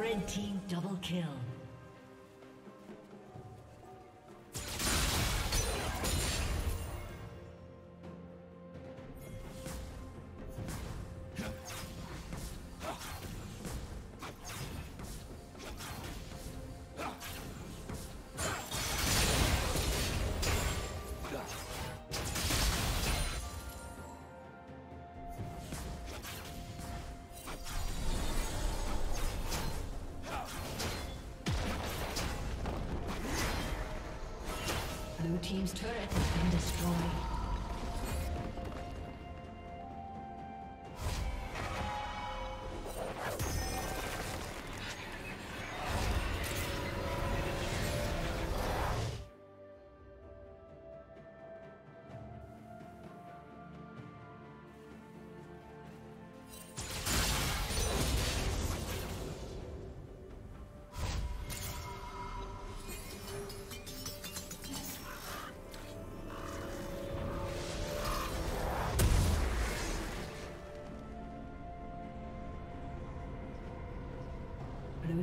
Red team double kill. Blue team's turret has been destroyed. Blue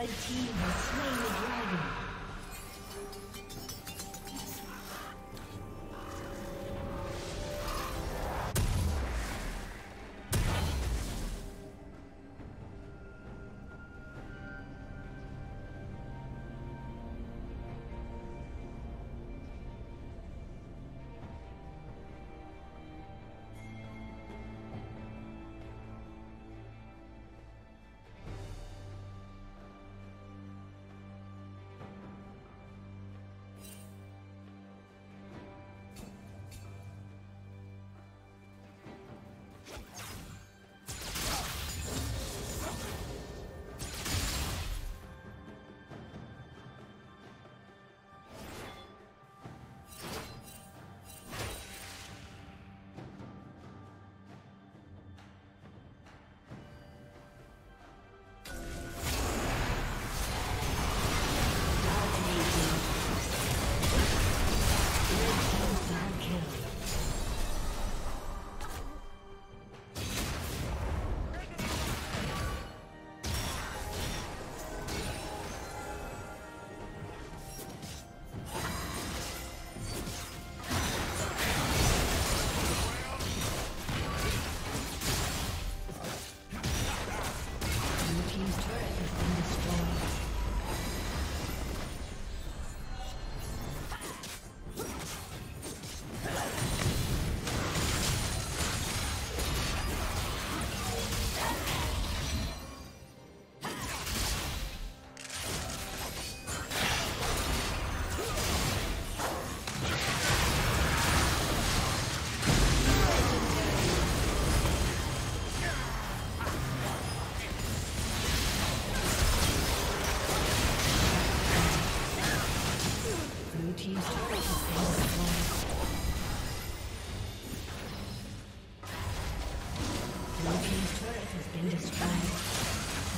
Red team has slain the dragon. Blue team's turret has been destroyed.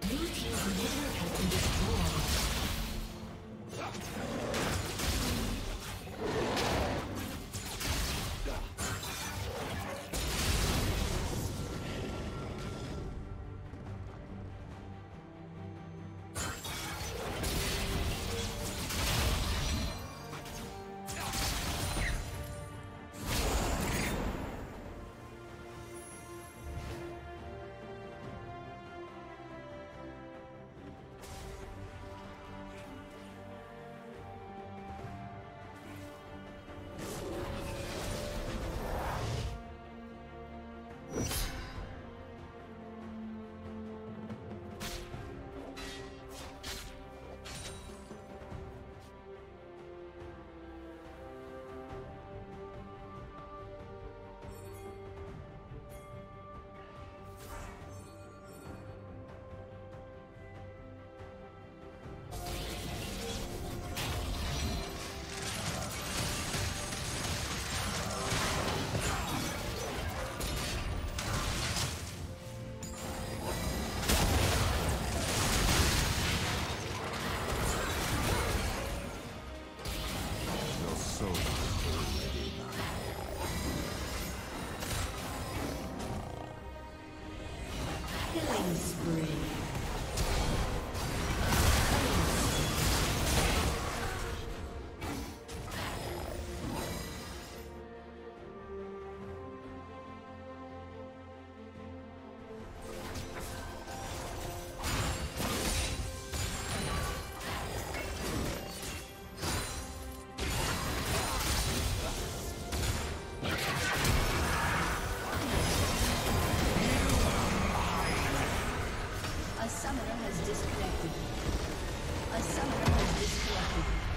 Blue team's inhibitor has been destroyed. A summoner has disconnected.